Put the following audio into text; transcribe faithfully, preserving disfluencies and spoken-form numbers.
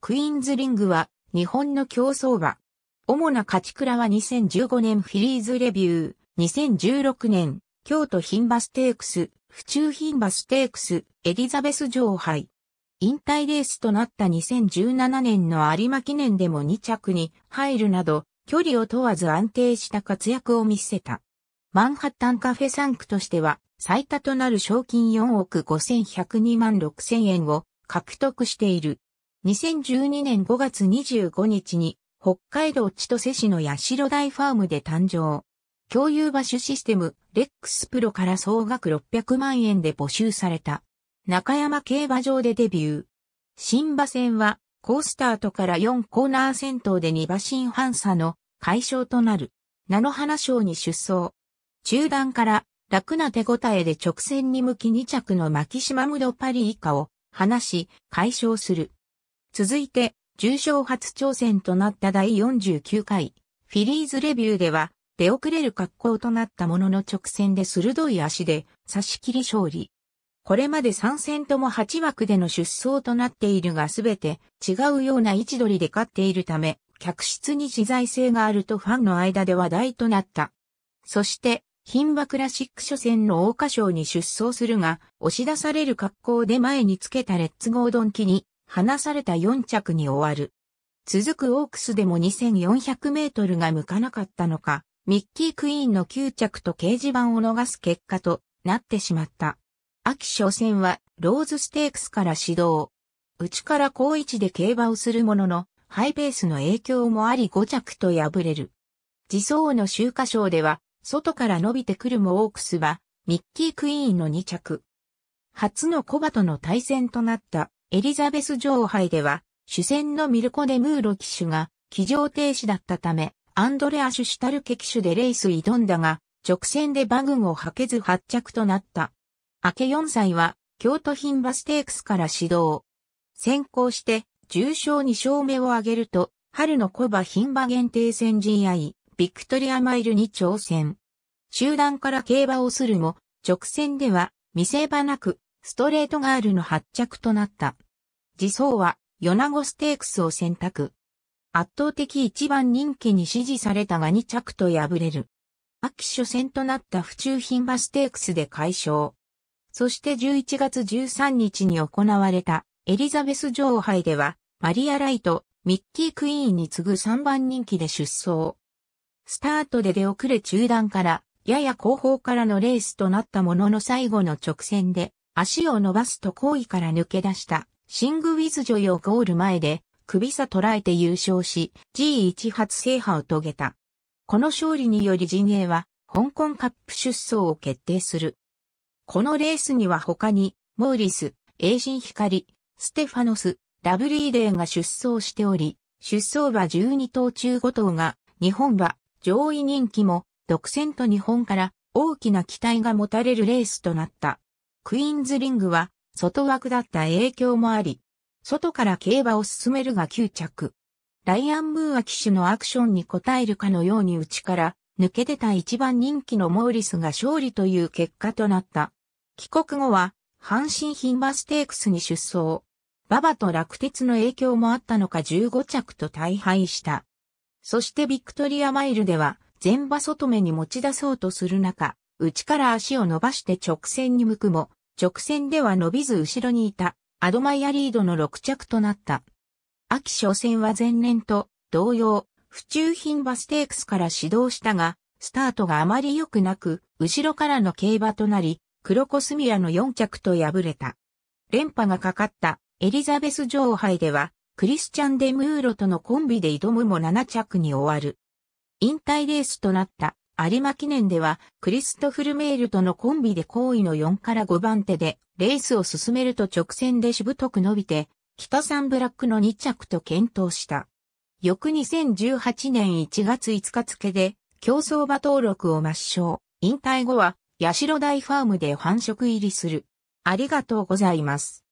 クイーンズリングは日本の競走馬。主な勝ち鞍はにせんじゅうごねんフィリーズレビュー、にせんじゅうろくねん京都牝馬ステークス、府中牝馬ステークス、エリザベス女王杯。引退レースとなったにせんじゅうななねんの有馬記念でもにちゃくに入るなど、距離を問わず安定した活躍を見せた。マンハッタンカフェ産区としては最多となる賞金よんおくごせんひゃくにまんろくせんえんを獲得している。にせんじゅうにねんごがつにじゅうごにちに北海道千歳市の八代台ファームで誕生。競遊馬主システムレックスプロから総額ろっぴゃくまんえんで募集された。中山競馬場でデビュー。新馬戦は、好スタートからよんコーナー先頭でにばしんはんさの快勝となる。菜の花賞に出走。中団から楽な手応えで直線に向きにちゃくのマキシマムドパリ以下を離し、快勝する。続いて、重賞初挑戦となっただいよんじゅうきゅうかい、フィリーズレビューでは、出遅れる格好となったものの直線で鋭い足で差し切り勝利。これまでさんせんともはちわくでの出走となっているがすべて違うような位置取りで勝っているため、客室に自在性があるとファンの間で話題となった。そして、牝馬クラシック初戦の桜花賞に出走するが、押し出される格好で前につけたレッツゴードンキに、離されたよんちゃくに終わる。続くオークスでもにせんよんひゃくメートルが向かなかったのか、ミッキークイーンのきゅうちゃくと掲示板を逃す結果となってしまった。秋初戦はローズステークスから始動。内から好位置で競馬をするものの、ハイペースの影響もありごちゃくと敗れる。次走の秋華賞では、外から伸びてくるもオークスは、ミッキークイーンのにちゃく。初の古馬との対戦となったエリザベス女王杯では、主戦のミルコ・デ・ムーロ騎手が騎乗停止だったため、アンドレア・シュシュタルケ騎手でレース挑んだが、直線で馬群を履けずはっちゃくとなった。明けよんさいは、京都牝馬ステークスから始動。先行して、重賞にしょうめを挙げると、春の古馬牝馬限定戦 ジーワン、ビクトリアマイルに挑戦。中団から競馬をするも、直線では、見せ場なく、ストレートガールのはっちゃくとなった。次走は、米子ステークスを選択。圧倒的いちばんにんきに支持されたがにちゃくと敗れる。秋初戦となった府中牝馬ステークスで快勝。そしてじゅういちがつじゅうさんにちに行われたエリザベス女王杯ではマリア・ライト、ミッキー・クイーンに次ぐさんばんにんきで出走。スタートで出遅れ中団からやや後方からのレースとなったものの最後の直線で足を伸ばすと後位から抜け出したシング・ウィズ・ジョイをゴール前で首差捉えて優勝し ジーワン 初制覇を遂げた。この勝利により陣営は香港カップ出走を決定する。このレースには他に、モーリス、栄神光、ステファノス、ラブリーデーが出走しており、出走馬じゅうにとうちゅうごとうが、日本馬、上位人気も、独占と日本から大きな期待が持たれるレースとなった。クイーンズリングは、外枠だった影響もあり、外から競馬を進めるがきゅうちゃく。ライアン・ムーア騎手のアクションに応えるかのように内から、抜け出たいちばんにんきのモーリスが勝利という結果となった。帰国後は、阪神牝馬ステークスに出走。馬場と落鉄の影響もあったのかじゅうごちゃくと大敗した。そしてビクトリアマイルでは、全馬外目に持ち出そうとする中、内から足を伸ばして直線に向くも、直線では伸びず後ろにいた、アドマイヤリードのろくちゃくとなった。秋初戦は前年と同様、府中牝馬ステークスから始動したが、スタートがあまり良くなく、後ろからの競馬となり、クロコスミアのよんちゃくと敗れた。連覇がかかったエリザベス女王杯では、クリスチャン・デ・ムーロとのコンビで挑むもななちゃくに終わる。引退レースとなった有馬記念では、クリストフ・ルメールとのコンビで好位のよんからごばんてで、レースを進めると直線でしぶとく伸びて、北サンブラックのにちゃくと健闘した。翌にせんじゅうはちねんいちがついつか付で、競走馬登録を抹消。引退後は、八代台ファームで繁殖入りする。ありがとうございます。